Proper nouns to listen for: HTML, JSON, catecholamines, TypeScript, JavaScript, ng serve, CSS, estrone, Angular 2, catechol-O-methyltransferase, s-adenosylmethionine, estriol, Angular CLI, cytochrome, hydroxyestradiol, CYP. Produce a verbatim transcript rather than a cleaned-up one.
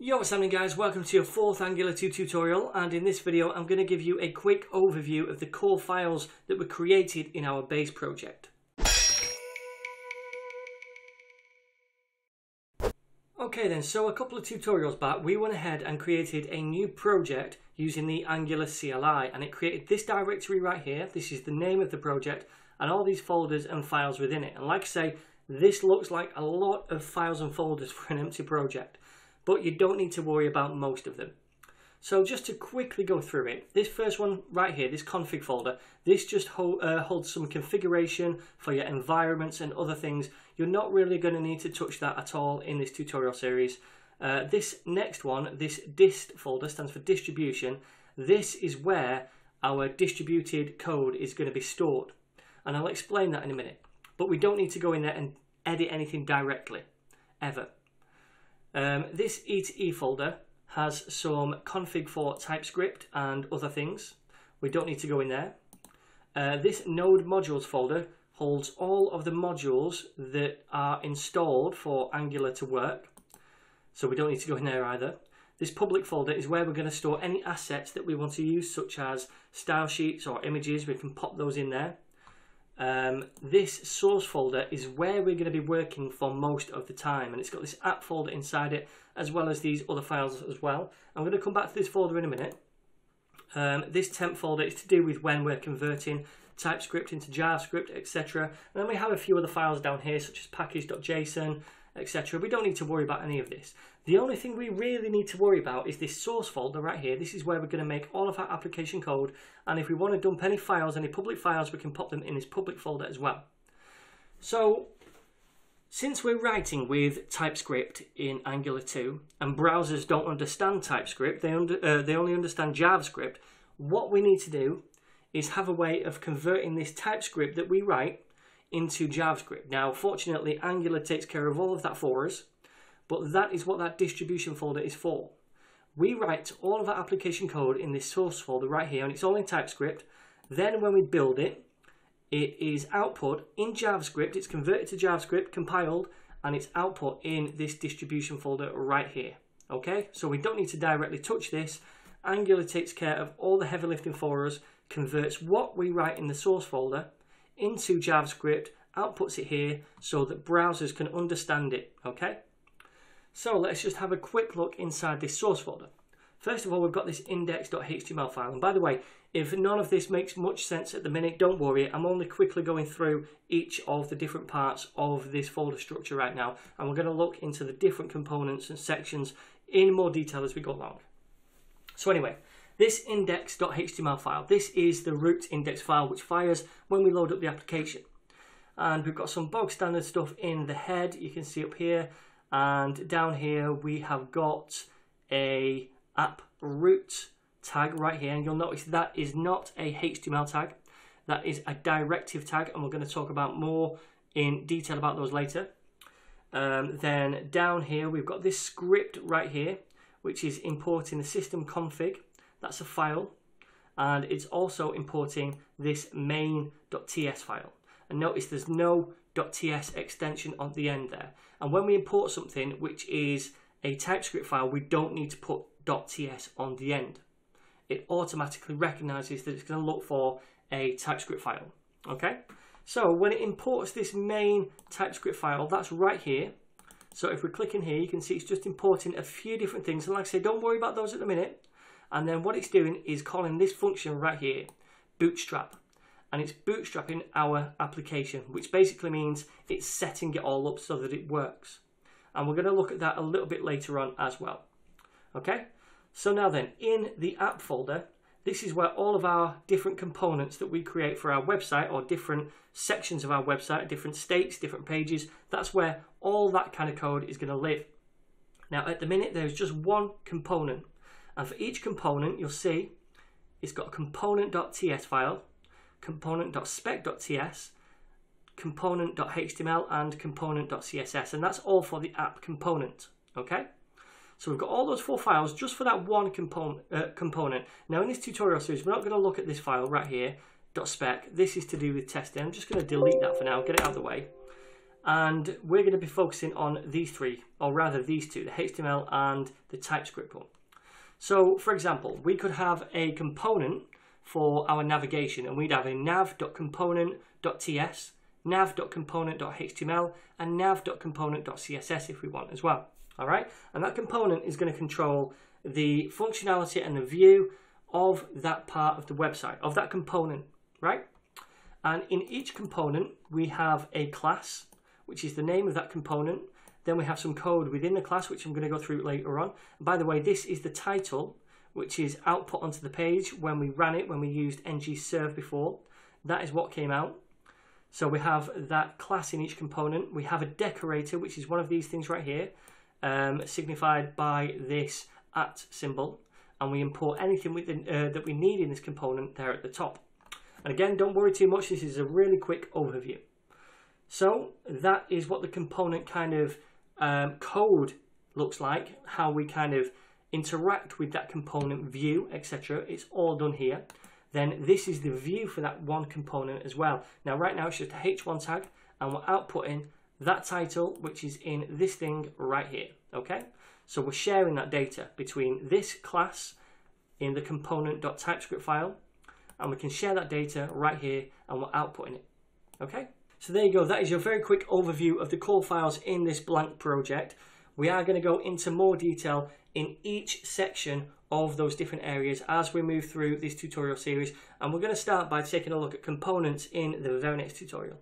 Yo, what's happening guys, welcome to your fourth Angular two tutorial, and in this video I'm going to give you a quick overview of the core files that were created in our base project. Okay then, so a couple of tutorials back we went ahead and created a new project using the Angular C L I, and it created this directory right here. This is the name of the project and all these folders and files within it, and like I say, this looks like a lot of files and folders for an empty project. But you don't need to worry about most of them. So just to quickly go through it, this first one right here, this config folder, this just ho uh, holds some configuration for your environments and other things. You're not really going to need to touch that at all in this tutorial series. Uh, this next one, this dist folder, stands for distribution. This is where our distributed code is going to be stored, and I'll explain that in a minute. But we don't need to go in there and edit anything directly, ever. Um, this E T E folder has some config for TypeScript and other things. We don't need to go in there. Uh, this node modules folder holds all of the modules that are installed for Angular to work, so we don't need to go in there either. This public folder is where we're going to store any assets that we want to use, such as style sheets or images. We can pop those in there. Um, this source folder is where we're going to be working for most of the time, and it's got this app folder inside it as well as these other files as well. I'm going to come back to this folder in a minute. Um, this temp folder is to do with when we're converting TypeScript into JavaScript, et cetera. And then we have a few other files down here such as package.json, et cetera. We don't need to worry about any of this. The only thing we really need to worry about is this source folder right here. This is where we're going to make all of our application code, and if we want to dump any files, any public files, we can pop them in this public folder as well. So since we're writing with TypeScript in Angular two and browsers don't understand TypeScript, they, under, uh, they only understand JavaScript, what we need to do is have a way of converting this TypeScript that we write into JavaScript. Now fortunately Angular takes care of all of that for us, but that is what that distribution folder is for. We write all of our application code in this source folder right here, and it's all in TypeScript. Then when we build it, it is output in JavaScript, it's converted to JavaScript, compiled, and it's output in this distribution folder right here. Okay, so we don't need to directly touch this. Angular takes care of all the heavy lifting for us, converts what we write in the source folder into JavaScript, outputs it here so that browsers can understand it. Okay, so let's just have a quick look inside this source folder. First of all, we've got this index.html file, and by the way, if none of this makes much sense at the minute, don't worry, I'm only quickly going through each of the different parts of this folder structure right now, and we're going to look into the different components and sections in more detail as we go along. So anyway, this index.html file, this is the root index file which fires when we load up the application. And we've got some bog standard stuff in the head, you can see up here, and down here we have got a app root tag right here, and you'll notice that is not a H T M L tag, that is a directive tag, and we're going to talk about more in detail about those later. Um, then down here we've got this script right here, which is importing the system config. That's a file, and it's also importing this main.ts file, and notice there's no .ts extension on the end there. And when we import something which is a TypeScript file, we don't need to put .ts on the end. It automatically recognizes that it's going to look for a TypeScript file. Okay, so when it imports this main TypeScript file, that's right here. So if we click in here, you can see it's just importing a few different things, and like I say, don't worry about those at the minute. And then what it's doing is calling this function right here, bootstrap, and it's bootstrapping our application, which basically means it's setting it all up so that it works, and we're going to look at that a little bit later on as well. Okay, so now then, in the app folder, this is where all of our different components that we create for our website, or different sections of our website, different states, different pages, that's where all that kind of code is going to live. Now at the minute there's just one component, and for each component you'll see it's got a component.ts file, component.spec.ts, component.html and component.css, and that's all for the app component. Okay, so we've got all those four files just for that one component. Uh, component. Now in this tutorial series we're not going to look at this file right here, .spec. This is to do with testing. I'm just going to delete that for now, get it out of the way. and we're going to be focusing on these three, or rather these two, the H T M L and the TypeScript one. So for example, we could have a component for our navigation, and we'd have a nav dot component dot T S, nav dot component dot H T M L, and nav dot component dot C S S if we want as well. All right, and that component is going to control the functionality and the view of that part of the website, of that component, right? And in each component, we have a class, which is the name of that component. Then we have some code within the class, which I'm going to go through later on. And by the way, this is the title, which is output onto the page when we ran it, when we used ng serve before. That is what came out. So we have that class in each component. We have a decorator, which is one of these things right here, um, signified by this at symbol. And we import anything within, uh, that we need in this component there at the top. And again, don't worry too much, this is a really quick overview. So that is what the component kind of um, code looks like, how we kind of interact with that component view, et cetera. It's all done here. Then this is the view for that one component as well. Now right now it's just a H one tag, and we're outputting that title, which is in this thing right here, okay? So we're sharing that data between this class in the component.typescript file, and we can share that data right here, and we're outputting it, okay? So there you go, that is your very quick overview of the core files in this blank project. We are going to go into more detail in each section of those different areas as we move through this tutorial series, and we're going to start by taking a look at components in the very next tutorial.